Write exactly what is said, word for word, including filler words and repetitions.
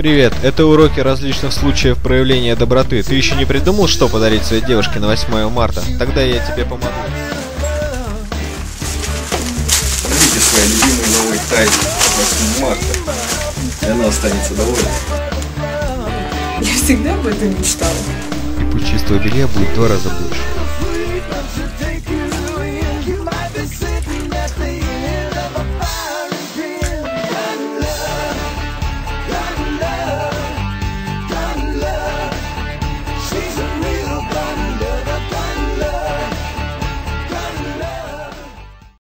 Привет, это уроки различных случаев проявления доброты. Ты еще не придумал, что подарить своей девушке на восьмое марта? Тогда я тебе помогу. Купите своей любимой новой Tide восьмое марта, и она останется довольна. Я всегда об этом мечтала. И путь чистого белья будет в два раза больше.